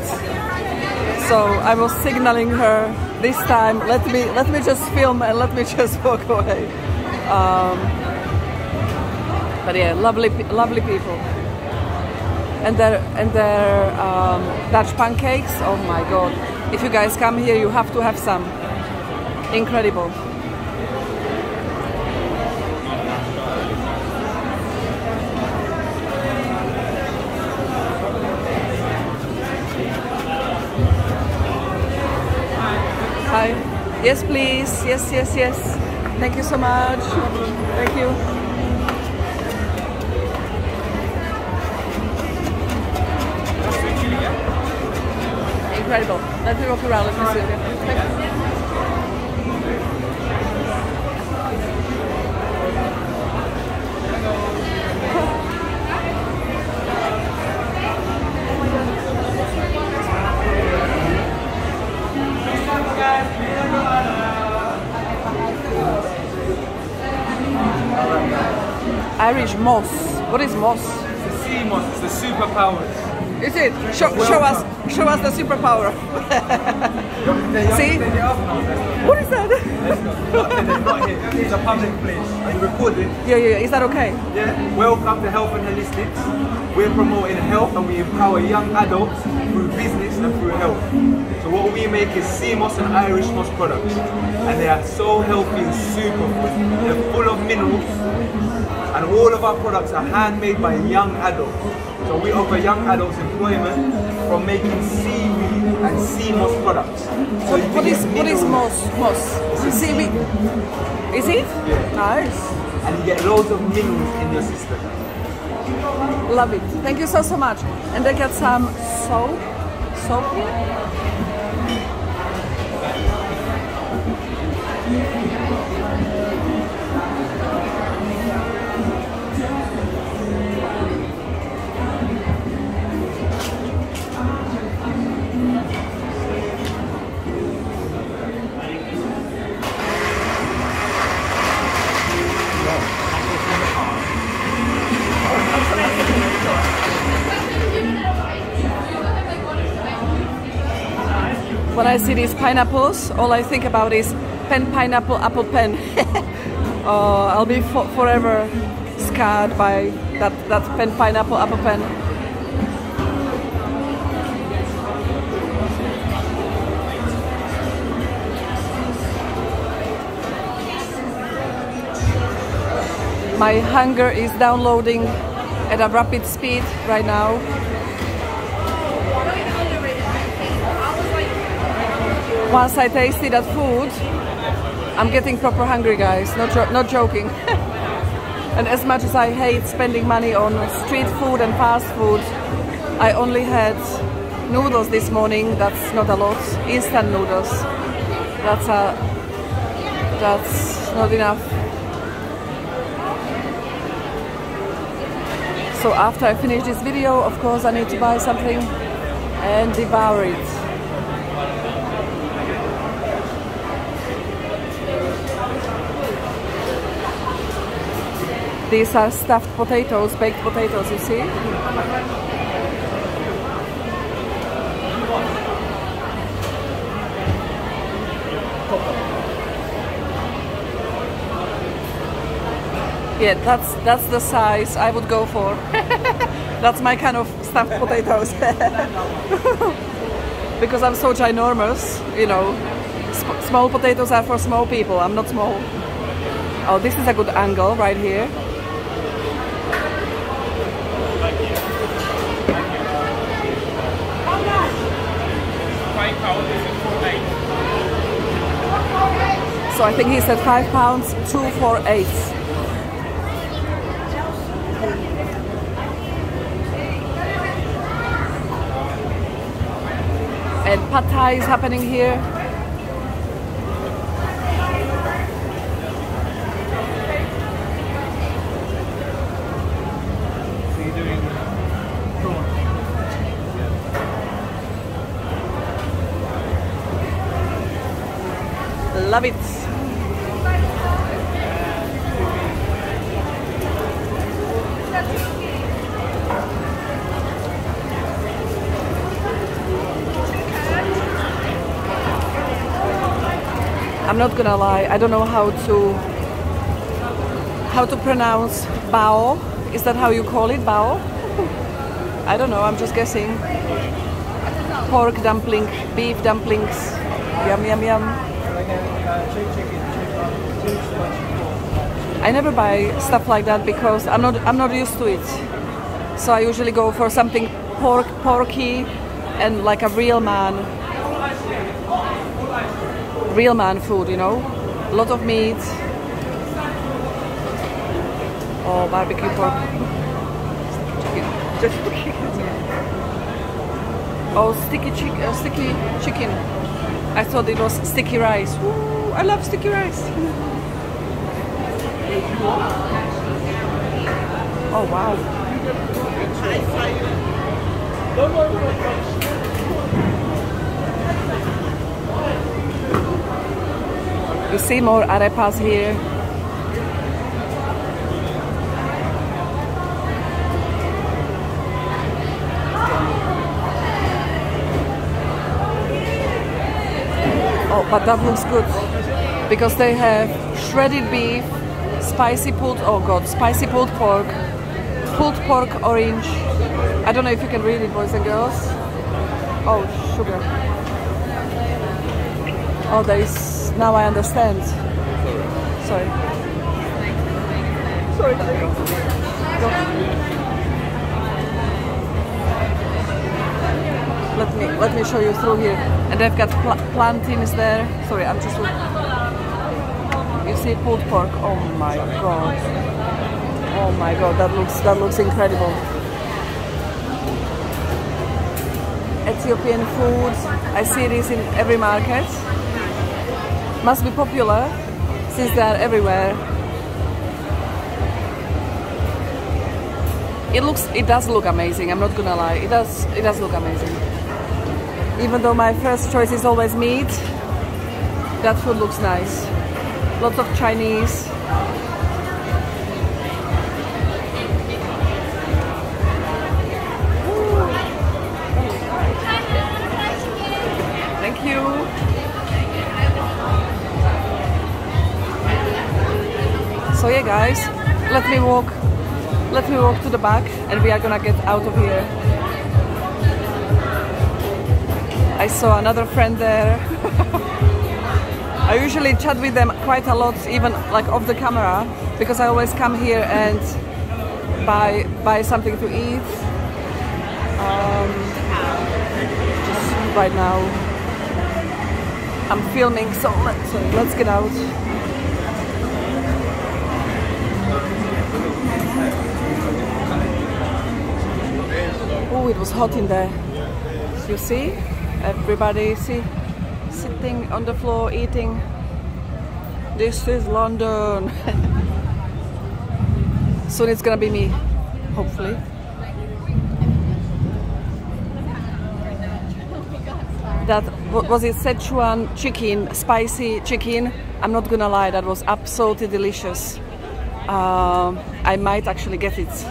So I was signaling her this time, let me just film and let me just walk away. But yeah, lovely people. And their Dutch pancakes. Oh my God! If you guys come here, you have to have some. Incredible. Hi. Yes, please. Yes, yes, yes. Thank you so much. Thank you. Incredible. Let me walk around. Let me see. Thank you. Irish moss. What is moss? It's the sea moss. It's the superpower. Is it? Show us the superpower. See? What is that? It's a public place. Are you recording? Yeah. Is that okay? Yeah. Welcome to Health and Holistics. We're promoting health and we empower young adults through business and through health. So what we make is sea moss and Irish moss products, and they are so healthy and superfood. They're full of minerals. And all of our products are handmade by young adults. So we offer young adults employment from making seaweed and sea moss products. So what is moss? Moss? Seaweed? Is it? Yeah. Nice. And you get loads of minerals in your system. Love it. Thank you so much. And I get some soap here. When I see these pineapples, all I think about is pen, pineapple, apple, pen. I'll be forever scarred by that pen, pineapple, apple, pen. My hunger is downloading at a rapid speed right now. Once I tasted that food, I'm getting proper hungry, guys. Not joking. And as much as I hate spending money on street food and fast food, I only had noodles this morning. That's not a lot. Instant noodles. That's not enough. So after I finish this video, of course, I need to buy something and devour it. These are stuffed potatoes, baked potatoes, you see? Yeah, that's the size I would go for. That's my kind of stuffed potatoes. Because I'm so ginormous, you know. Small potatoes are for small people. I'm not small. Oh, this is a good angle right here. So I think he said £5, 2 for 8. And pad thai is happening here. So you're doing prawn? Yeah. Love it. I'm not gonna lie, I don't know how to pronounce bao. Is that how you call it, bao? I don't know, I'm just guessing. Pork dumpling, beef dumplings, yum yum yum. I never buy stuff like that because I'm not used to it. So I usually go for something porky and like a real man food, you know, a lot of meat. Oh, barbecue pork. Just chicken. Oh, sticky chicken. I thought it was sticky rice. Ooh, I love sticky rice. Oh wow. You see more arepas here. Oh, but that looks good because they have shredded beef, spicy pulled pork orange. I don't know if you can read it, boys and girls. Oh, sugar. Oh, there is. Now I understand. Sorry. Go. Let me show you through here. And they've got plantains there. Sorry, I'm just looking. You see pulled pork. Oh my god. Oh my god, that looks incredible. Ethiopian food. I see this in every market. Must be popular since they are everywhere. It does look amazing, I'm not gonna lie. It does look amazing. Even though my first choice is always meat, that food looks nice. Lots of Chinese. Ooh. Thank you. guys. Let me walk to the back and we are gonna get out of here. I saw another friend there. I usually chat with them quite a lot, even like off the camera, because I always come here and buy something to eat. Just right now I'm filming, so let's get out. Oh, it was hot in there. You see? Everybody sitting on the floor eating. This is London. Soon it's gonna be me, hopefully. That was it, Szechuan chicken, spicy chicken. I'm not gonna lie, that was absolutely delicious. I might actually get it.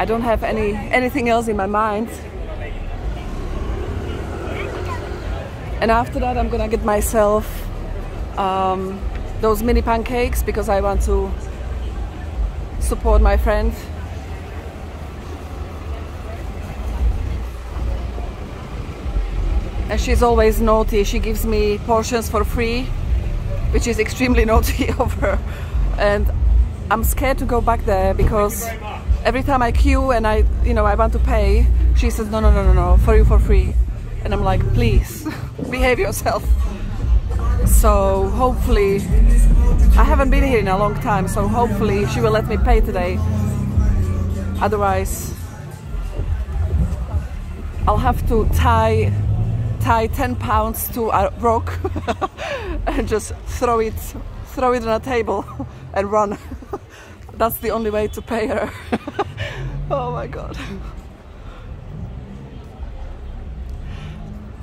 I don't have anything else in my mind. And after that I'm gonna get myself those mini pancakes because I want to support my friend. And she's always naughty, she gives me portions for free, which is extremely naughty of her. And I'm scared to go back there because every time I queue and I want to pay, she says no, for you for free. And I'm like, please, behave yourself. So hopefully, I haven't been here in a long time, so hopefully she will let me pay today. Otherwise, I'll have to tie 10 pounds to a rock and just throw it on a table and run. That's the only way to pay her. Oh my God.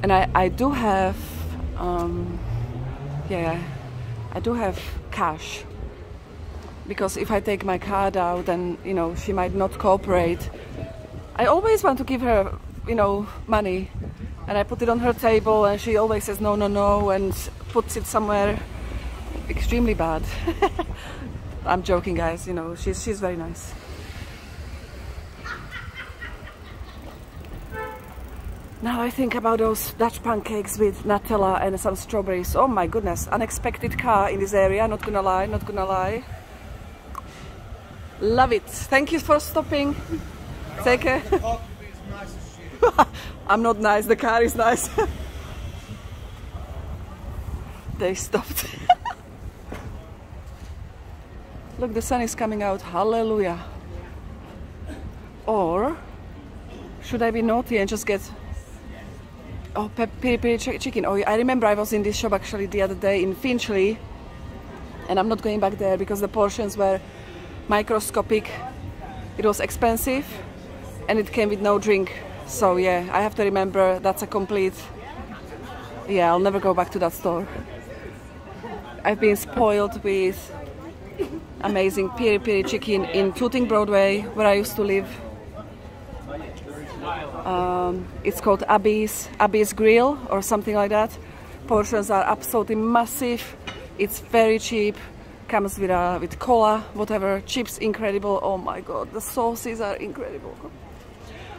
And I do have cash, because if I take my card out, then she might not cooperate. I always want to give her money, and I put it on her table and she always says no and puts it somewhere extremely bad. I'm joking, guys, she's very nice. Now I think about those Dutch pancakes with Nutella and some strawberries. Oh my goodness, unexpected car in this area, not gonna lie. Love it. Thank you for stopping. Take care. I'm not nice, the car is nice. They stopped. Look, the sun is coming out, hallelujah. Or should I be naughty and just get peri-peri chicken. Oh, I remember I was in this shop actually the other day in Finchley, and I'm not going back there because the portions were microscopic. It was expensive, and it came with no drink. So yeah, I have to remember that's a complete. Yeah, I'll never go back to that store. I've been spoiled with amazing peri-peri chicken in Tooting Broadway, where I used to live. It's called Abby's Grill or something like that. Portions are absolutely massive. It's very cheap. Comes with cola, whatever. Chips, incredible. Oh my God, the sauces are incredible.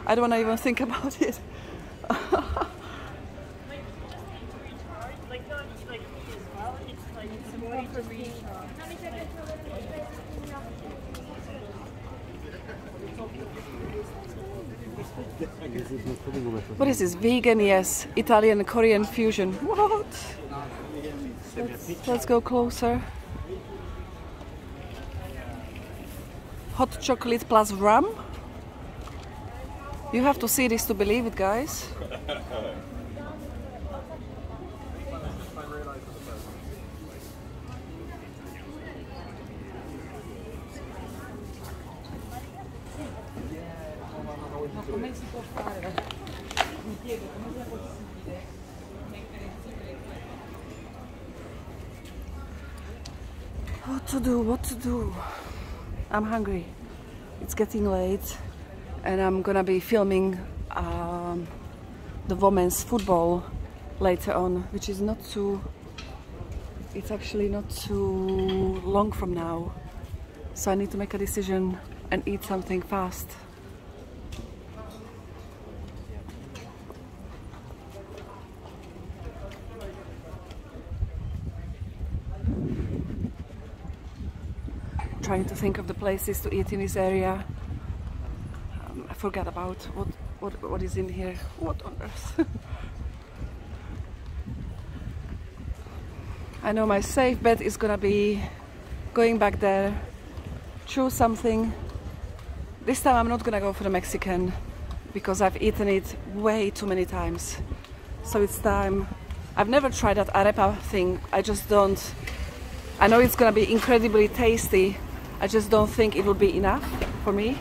I don't want to even think about it. What is this? Vegan, yes. Italian, Korean fusion. What? Let's go closer. Hot chocolate plus rum? You have to see this to believe it, guys. What to do. I'm hungry. It's getting late and I'm gonna be filming the women's football later on, which is it's actually not too long from now. So I need to make a decision and eat something fast. I'm trying to think of the places to eat in this area. I forgot about what is in here. What on earth? I know my safe bet is gonna be going back there, choose something. This time I'm not gonna go for the Mexican because I've eaten it way too many times. So it's time. I've never tried that arepa thing. I just don't. I know it's gonna be incredibly tasty. I just don't think it will be enough for me.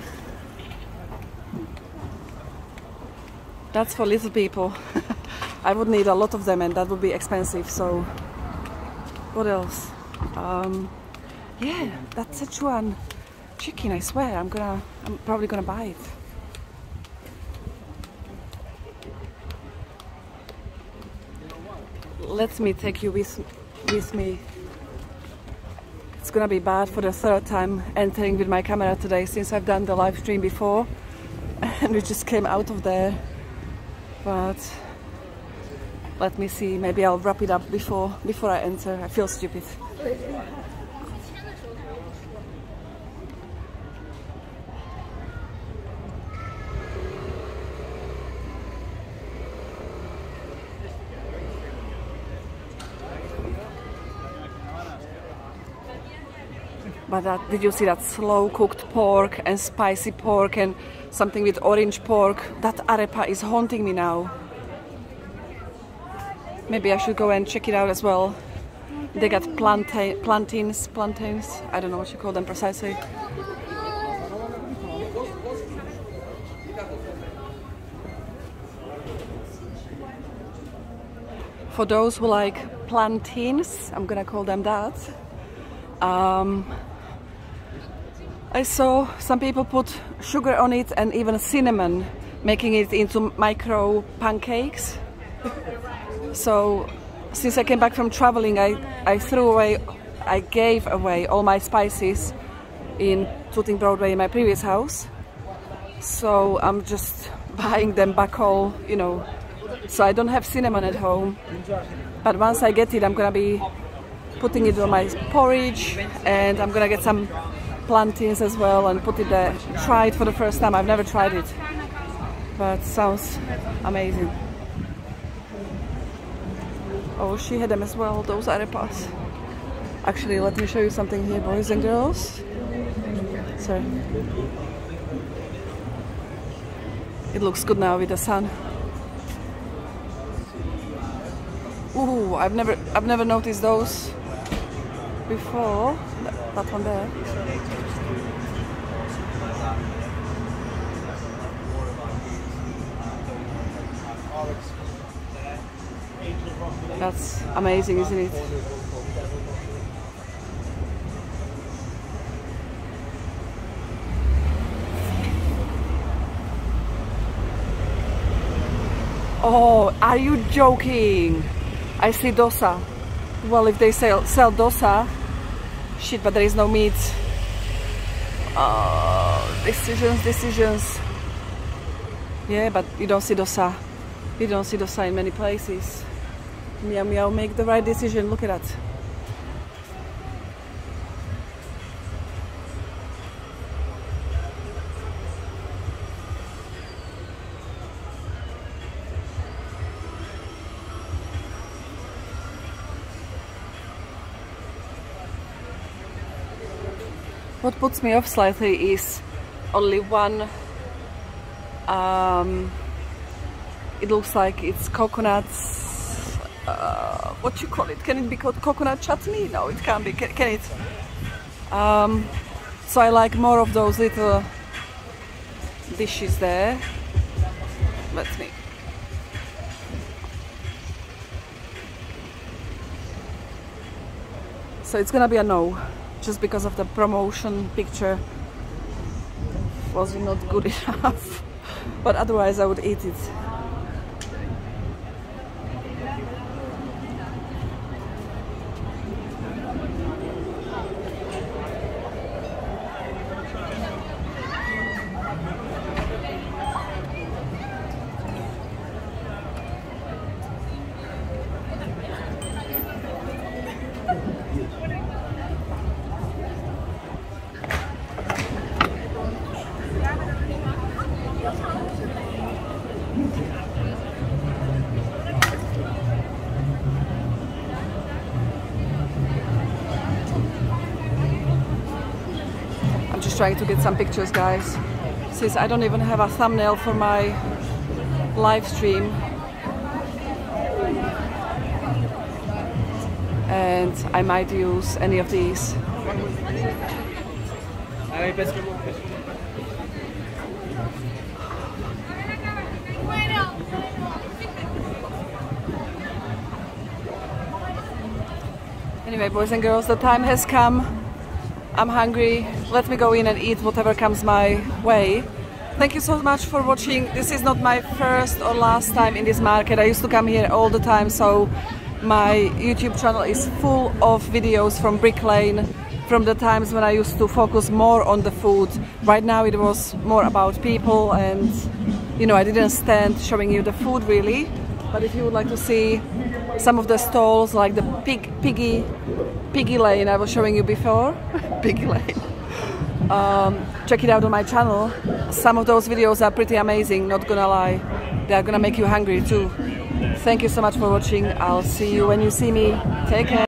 That's for little people. I would need a lot of them and that would be expensive. So what else? Yeah, that Szechuan chicken, I swear, I'm probably gonna buy it. Let me take you with me. It's gonna be bad for the third time entering with my camera today since I've done the live stream before and we just came out of there. But let me see, maybe I'll wrap it up before I enter. I feel stupid. But that, did you see that slow-cooked pork and spicy pork and something with orange pork? That arepa is haunting me now. Maybe I should go and check it out as well. They got plantains, I don't know what you call them precisely. For those who like plantains, I'm gonna call them that. I saw some people put sugar on it and even cinnamon, making it into micro pancakes. So since I came back from traveling, I gave away all my spices in Tooting Broadway in my previous house. So I'm just buying them back all, you know. So I don't have cinnamon at home, but once I get it, I'm gonna be putting it on my porridge, and I'm gonna get some plantains as well and put it there. Try it for the first time. I've never tried it, but sounds amazing. Oh, she had them as well, those arepas. Actually, let me show you something here, boys and girls. Sorry. It looks good now with the sun. Ooh, I've never noticed those before. That one there. That's amazing, isn't it? Oh, are you joking? I see dosa. Well, if they sell dosa, shit, but there is no meat. Decisions. Yeah, but you don't see dosa. You don't see dosa in many places. Meow meow, make the right decision. Look at that. What puts me off slightly is only one. It looks like it's coconuts. What you call it? Can it be called coconut chutney? No, it can't be. Can it? So I like more of those little dishes there. Let me. So it's gonna be a no. Just because of the promotion picture was not good enough, but otherwise I would eat it. I'm just trying to get some pictures, guys. Since I don't even have a thumbnail for my live stream. And I might use any of these. Anyway, boys and girls, the time has come. I'm hungry. Let me go in and eat whatever comes my way. Thank you so much for watching. This is not my first or last time in this market. I used to come here all the time, so my YouTube channel is full of videos from Brick Lane, from the times when I used to focus more on the food. Right now it was more about people, and you know, I didn't stand showing you the food really. But if you would like to see some of the stalls, like the piggy lane I was showing you before, Piggy Lane, check it out on my channel. Some of those videos are pretty amazing, not gonna lie. They are gonna make you hungry too. Thank you so much for watching. I'll see you when you see me. Take care.